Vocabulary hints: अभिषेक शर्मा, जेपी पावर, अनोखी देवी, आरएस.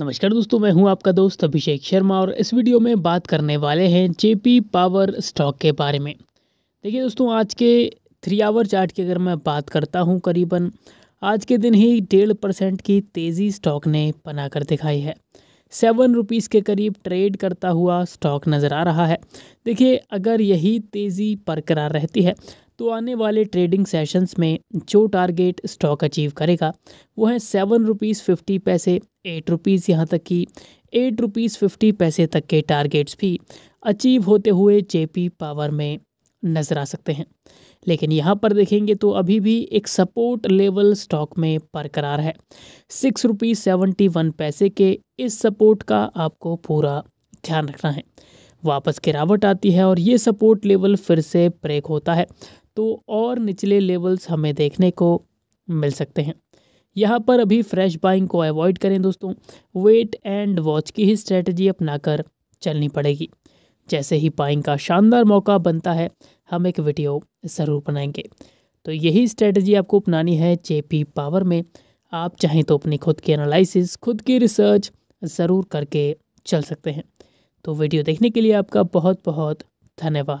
नमस्कार दोस्तों, मैं हूं आपका दोस्त अभिषेक शर्मा और इस वीडियो में बात करने वाले हैं जेपी पावर स्टॉक के बारे में। देखिए दोस्तों, आज के 3 आवर चार्ट की अगर मैं बात करता हूं, करीबन आज के दिन ही 1.5% की तेज़ी स्टॉक ने बनाकर दिखाई है। 7 रुपीज़ के करीब ट्रेड करता हुआ स्टॉक नज़र आ रहा है। देखिए, अगर यही तेज़ी बरकरार रहती है तो आने वाले ट्रेडिंग सेशंस में जो टारगेट स्टॉक अचीव करेगा वो है 7 रुपीज़ 50 पैसे, 8 रुपीज़, यहाँ तक कि 8 रुपीज़ 50 पैसे तक के टारगेट्स भी अचीव होते हुए जेपी पावर में नज़र आ सकते हैं। लेकिन यहाँ पर देखेंगे तो अभी भी एक सपोर्ट लेवल स्टॉक में बरकरार है। 6 रुपीज़ 71 पैसे के इस सपोर्ट का आपको पूरा ध्यान रखना है। वापस गिरावट आती है और ये सपोर्ट लेवल फिर से ब्रेक होता है तो और निचले लेवल्स हमें देखने को मिल सकते हैं। यहाँ पर अभी फ्रेश बाइंग को अवॉइड करें दोस्तों, वेट एंड वॉच की ही स्ट्रेटजी अपनाकर चलनी पड़ेगी। जैसे ही बाइंग का शानदार मौका बनता है हम एक वीडियो ज़रूर बनाएंगे। तो यही स्ट्रेटजी आपको अपनानी है जेपी पावर में। आप चाहें तो अपनी खुद की एनालिसिस, खुद की रिसर्च ज़रूर करके चल सकते हैं। तो वीडियो देखने के लिए आपका बहुत बहुत धन्यवाद।